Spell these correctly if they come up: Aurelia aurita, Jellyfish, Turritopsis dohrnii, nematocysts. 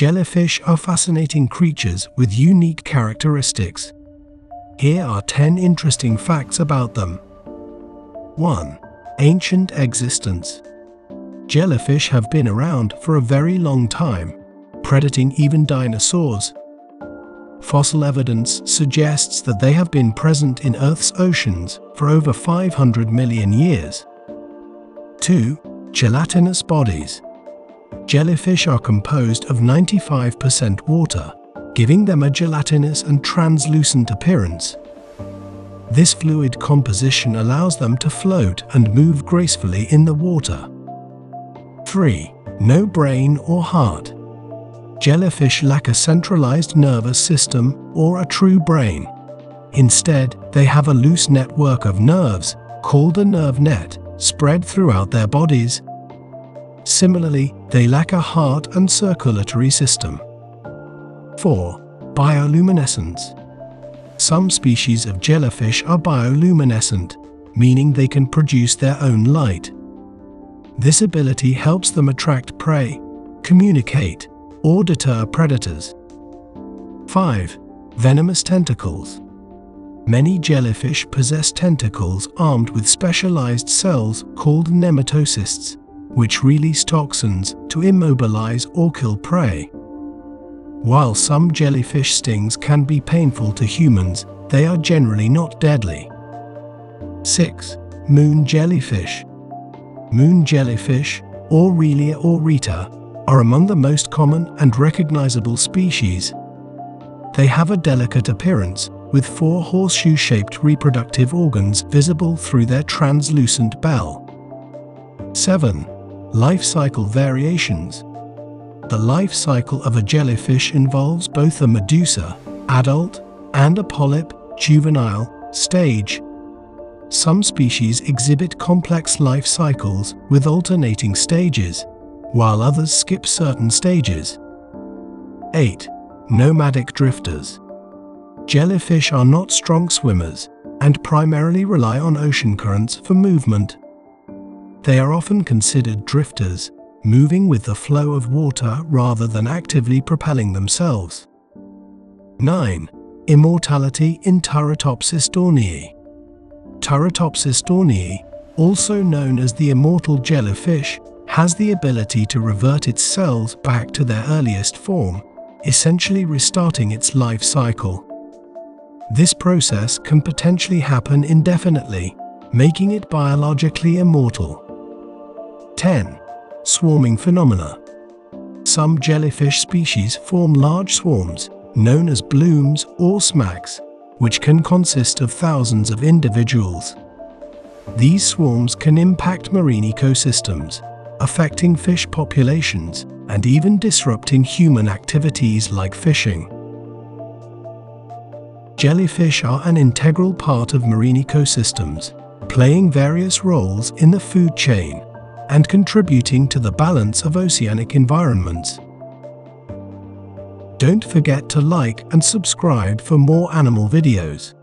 Jellyfish are fascinating creatures with unique characteristics. Here are 10 interesting facts about them. 1. Ancient existence. Jellyfish have been around for a very long time, predating even dinosaurs. Fossil evidence suggests that they have been present in Earth's oceans for over 500 million years. 2. Gelatinous bodies. Jellyfish are composed of 95% water, giving them a gelatinous and translucent appearance. This fluid composition allows them to float and move gracefully in the water. 3. No brain or heart. Jellyfish lack a centralized nervous system or a true brain. Instead, they have a loose network of nerves, called a nerve net, spread throughout their bodies. Similarly, they lack a heart and circulatory system. 4. Bioluminescence. Some species of jellyfish are bioluminescent, meaning they can produce their own light. This ability helps them attract prey, communicate, or deter predators. 5. Venomous tentacles. Many jellyfish possess tentacles armed with specialized cells called nematocysts, which release toxins to immobilize or kill prey. While some jellyfish stings can be painful to humans, they are generally not deadly. 6. Moon jellyfish. Moon jellyfish, Aurelia aurita, are among the most common and recognizable species. They have a delicate appearance, with 4 horseshoe-shaped reproductive organs visible through their translucent bell. 7. Life cycle variations. The life cycle of a jellyfish involves both a medusa, adult, and a polyp, juvenile, stage. Some species exhibit complex life cycles with alternating stages, while others skip certain stages. 8. Nomadic drifters. Jellyfish are not strong swimmers, and primarily rely on ocean currents for movement. They are often considered drifters, moving with the flow of water rather than actively propelling themselves. 9. Immortality in Turritopsis dohrnii. Turritopsis dohrnii, also known as the immortal jellyfish, has the ability to revert its cells back to their earliest form, essentially restarting its life cycle. This process can potentially happen indefinitely, making it biologically immortal. 10. Swarming phenomena. Some jellyfish species form large swarms, known as blooms or smacks, which can consist of thousands of individuals. These swarms can impact marine ecosystems, affecting fish populations, and even disrupting human activities like fishing. Jellyfish are an integral part of marine ecosystems, playing various roles in the food chain and contributing to the balance of oceanic environments. Don't forget to like and subscribe for more animal videos.